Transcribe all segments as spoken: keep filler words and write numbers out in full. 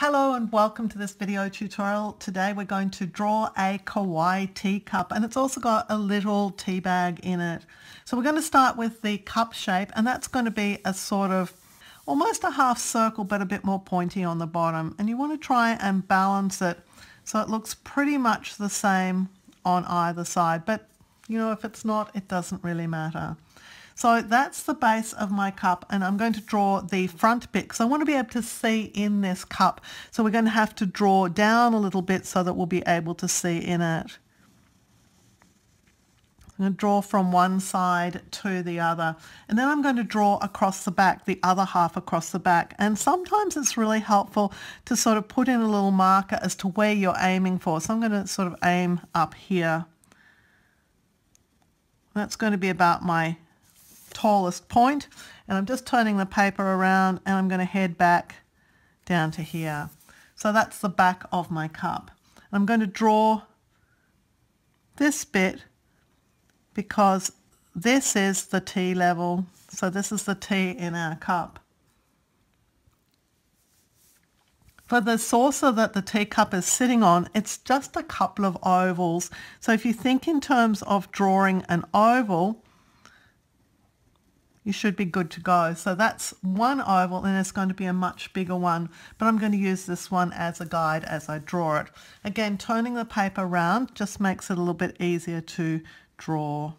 Hello and welcome to this video tutorial. Today we're going to draw a kawaii teacup, and it's also got a little tea bag in it. So we're going to start with the cup shape, and that's going to be a sort of almost a half circle but a bit more pointy on the bottom, and you want to try and balance it so it looks pretty much the same on either side, but you know, if it's not, it doesn't really matter. So that's the base of my cup, and I'm going to draw the front bit because I want to be able to see in this cup. So we're going to have to draw down a little bit so that we'll be able to see in it. I'm going to draw from one side to the other, and then I'm going to draw across the back, the other half across the back. And sometimes it's really helpful to sort of put in a little marker as to where you're aiming for. So I'm going to sort of aim up here. That's going to be about my tallest point, and I'm just turning the paper around and I'm going to head back down to here. So that's the back of my cup. I'm going to draw this bit because this is the tea level, so this is the tea in our cup. For the saucer that the teacup is sitting on, it's just a couple of ovals. So if you think in terms of drawing an oval, you should be good to go. So that's one oval, and it's going to be a much bigger one, but I'm going to use this one as a guide as I draw it. Again, turning the paper round just makes it a little bit easier to draw.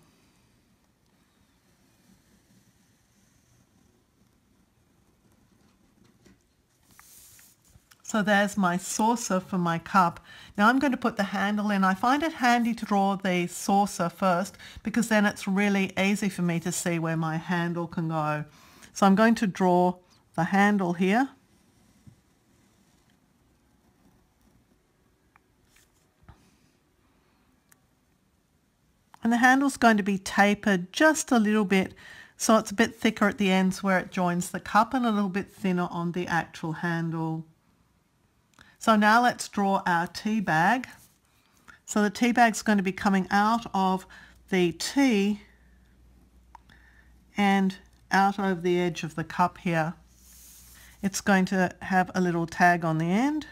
So there's my saucer for my cup. Now I'm going to put the handle in. I find it handy to draw the saucer first because then it's really easy for me to see where my handle can go. So I'm going to draw the handle here. And the handle's going to be tapered just a little bit, so it's a bit thicker at the ends where it joins the cup and a little bit thinner on the actual handle. So now let's draw our tea bag. So the tea bag's going to be coming out of the tea and out over the edge of the cup here. It's going to have a little tag on the end.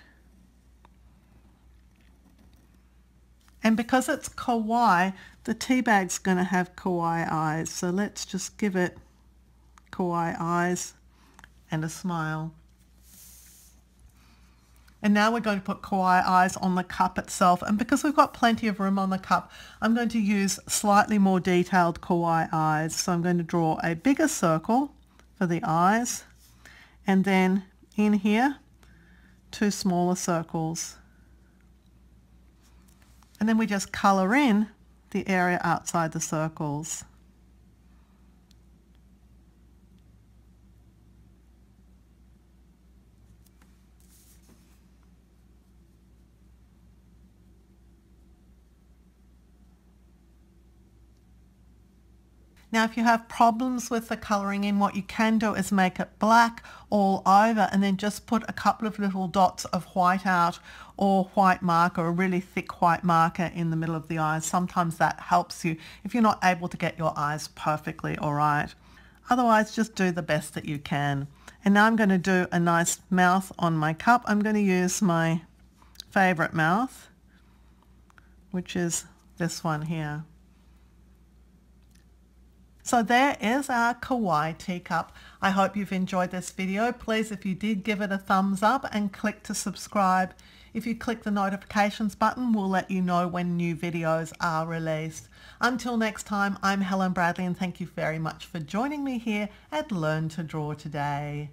And because it's kawaii, the tea bag's going to have kawaii eyes. So let's just give it kawaii eyes and a smile. And now we're going to put kawaii eyes on the cup itself. And because we've got plenty of room on the cup, I'm going to use slightly more detailed kawaii eyes. So I'm going to draw a bigger circle for the eyes. And then in here, two smaller circles. And then we just colour in the area outside the circles. Now if you have problems with the colouring in, what you can do is make it black all over and then just put a couple of little dots of white out or white marker, a really thick white marker in the middle of the eyes. Sometimes that helps you if you're not able to get your eyes perfectly all right. Otherwise, just do the best that you can. And now I'm going to do a nice mouth on my cup. I'm going to use my favourite mouth, which is this one here. So there is our kawaii teacup. I hope you've enjoyed this video. Please, if you did, give it a thumbs up and click to subscribe. If you click the notifications button, we'll let you know when new videos are released. Until next time, I'm Helen Bradley, and thank you very much for joining me here at Learn to Draw today.